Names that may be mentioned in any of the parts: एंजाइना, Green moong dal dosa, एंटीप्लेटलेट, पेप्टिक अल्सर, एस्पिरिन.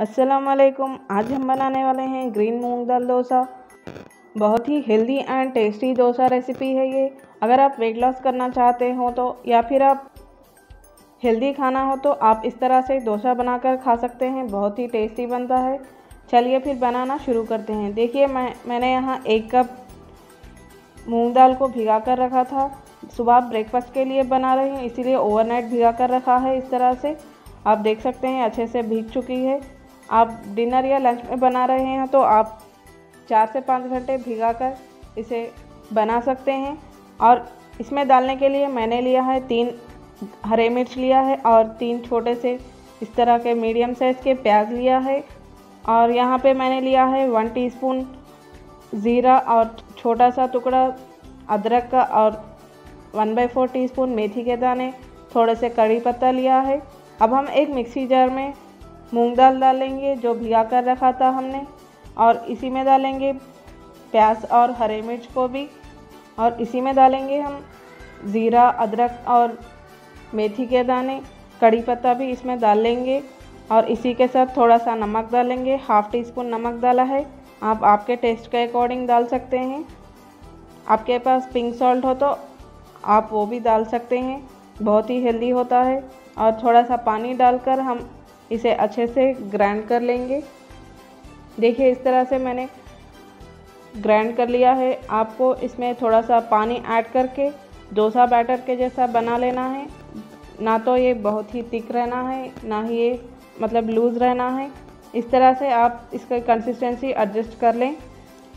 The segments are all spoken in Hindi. अस्सलामुअलैकुम। आज हम बनाने वाले हैं ग्रीन मूंग दाल डोसा। बहुत ही healthy and tasty dosa recipe है ये। अगर आप वेट लॉस करना चाहते हो तो, या फिर आप हेल्दी खाना हो तो आप इस तरह से डोसा बनाकर खा सकते हैं। बहुत ही टेस्टी बनता है। चलिए फिर बनाना शुरू करते हैं। देखिए मैंने यहाँ 1 कप मूंग दाल को भिगा कर रखा था। सुबह ब्रेकफास्ट के लिए बना रहे हैं, इसीलिए ओवरनाइट भिगा कर रखा है। इस तरह से आप देख सकते हैं अच्छे से भीग चुकी है। आप डिनर या लंच में बना रहे हैं तो आप 4 से 5 घंटे भिगा कर इसे बना सकते हैं। और इसमें डालने के लिए मैंने लिया है 3 हरे मिर्च लिया है और 3 छोटे से इस तरह के मीडियम साइज़ के प्याज लिया है। और यहाँ पे मैंने लिया है 1 टीस्पून ज़ीरा और छोटा सा टुकड़ा अदरक का और 1/4 टीस्पून मेथी के दाने, थोड़े से कड़ी पत्ता लिया है। अब हम एक मिक्सी जार में मूंग दाल डालेंगे जो भिगा कर रखा था हमने, और इसी में डालेंगे प्याज और हरे मिर्च को भी, और इसी में डालेंगे हम ज़ीरा, अदरक और मेथी के दाने, कड़ी पत्ता भी इसमें डाल लेंगे। और इसी के साथ थोड़ा सा नमक डालेंगे। 1/2 टीस्पून नमक डाला है, आप आपके टेस्ट के अकॉर्डिंग डाल सकते हैं। आपके पास पिंक सॉल्ट हो तो आप वो भी डाल सकते हैं, बहुत ही हेल्दी होता है। और थोड़ा सा पानी डालकर हम इसे अच्छे से ग्राइंड कर लेंगे। देखिए इस तरह से मैंने ग्राइंड कर लिया है। आपको इसमें थोड़ा सा पानी ऐड करके डोसा बैटर के जैसा बना लेना है। ना तो ये बहुत ही थिक रहना है, ना ही ये मतलब लूज़ रहना है। इस तरह से आप इसकी कंसिस्टेंसी एडजस्ट कर लें।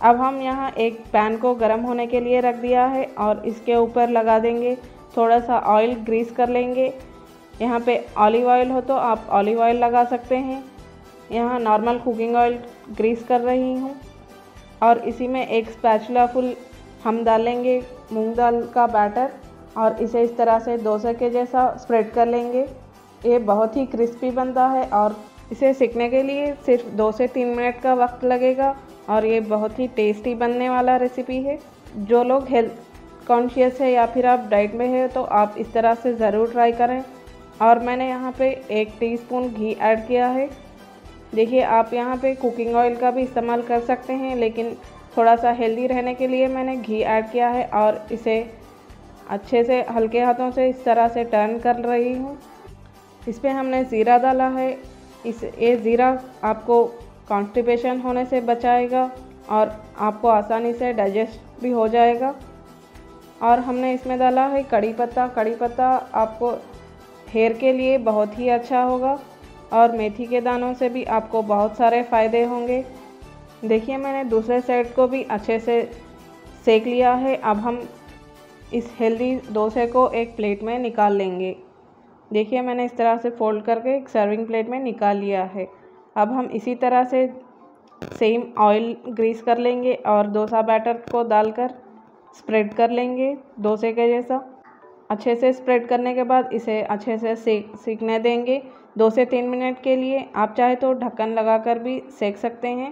अब हम यहाँ एक पैन को गर्म होने के लिए रख दिया है और इसके ऊपर लगा देंगे थोड़ा सा ऑयल, ग्रीस कर लेंगे। यहाँ पे ऑलिव ऑयल हो तो आप ऑलिव ऑयल लगा सकते हैं। यहाँ नॉर्मल कुकिंग ऑयल ग्रीस कर रही हूँ। और इसी में एक स्पैचुला फुल हम डालेंगे मूंग दाल का बैटर और इसे इस तरह से डोसा के जैसा स्प्रेड कर लेंगे। ये बहुत ही क्रिस्पी बनता है और इसे सीखने के लिए सिर्फ 2 से 3 मिनट का वक्त लगेगा। और ये बहुत ही टेस्टी बनने वाला रेसिपी है। जो लोग हेल्थ कॉन्शियस है या फिर आप डाइट में है तो आप इस तरह से ज़रूर ट्राई करें। और मैंने यहाँ पे 1 टीस्पून घी ऐड किया है। देखिए आप यहाँ पे कुकिंग ऑयल का भी इस्तेमाल कर सकते हैं, लेकिन थोड़ा सा हेल्दी रहने के लिए मैंने घी ऐड किया है। और इसे अच्छे से हल्के हाथों से इस तरह से टर्न कर रही हूँ। इस पर हमने ज़ीरा डाला है। ये ज़ीरा आपको कॉन्स्टिपेशन होने से बचाएगा और आपको आसानी से डाइजेस्ट भी हो जाएगा। और हमने इसमें डाला है कड़ी पत्ता। कड़ी पत्ता आपको हेयर के लिए बहुत ही अच्छा होगा और मेथी के दानों से भी आपको बहुत सारे फ़ायदे होंगे। देखिए मैंने दूसरे साइड को भी अच्छे से सेक लिया है। अब हम इस हेल्दी डोसे को एक प्लेट में निकाल लेंगे। देखिए मैंने इस तरह से फोल्ड करके एक सर्विंग प्लेट में निकाल लिया है। अब हम इसी तरह से सेम ऑयल ग्रीस कर लेंगे और डोसा बैटर को डालकर स्प्रेड कर लेंगे डोसे के जैसा। अच्छे से स्प्रेड करने के बाद इसे अच्छे से सेकने देंगे 2 से 3 मिनट के लिए। आप चाहे तो ढक्कन लगाकर भी सेक सकते हैं।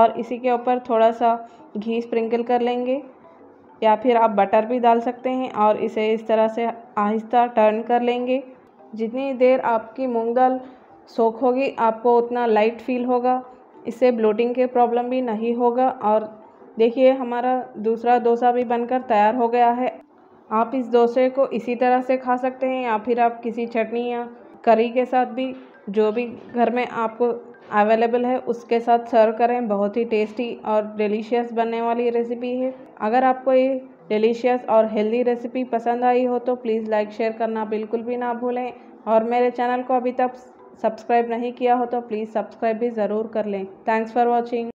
और इसी के ऊपर थोड़ा सा घी स्प्रिंकल कर लेंगे, या फिर आप बटर भी डाल सकते हैं। और इसे इस तरह से आहिस्ता टर्न कर लेंगे। जितनी देर आपकी मूंग दाल सोख होगी आपको उतना लाइट फील होगा, इससे ब्लोटिंग के प्रॉब्लम भी नहीं होगा। और देखिए हमारा दूसरा डोसा भी बनकर तैयार हो गया है। आप इस डोसे को इसी तरह से खा सकते हैं, या फिर आप किसी चटनी या करी के साथ भी, जो भी घर में आपको अवेलेबल है उसके साथ सर्व करें। बहुत ही टेस्टी और डिलीशियस बनने वाली रेसिपी है। अगर आपको ये डिलीशियस और हेल्दी रेसिपी पसंद आई हो तो प्लीज़ लाइक शेयर करना बिल्कुल भी ना भूलें। और मेरे चैनल को अभी तक सब्सक्राइब नहीं किया हो तो प्लीज़ सब्सक्राइब भी ज़रूर कर लें। Thanks for watching.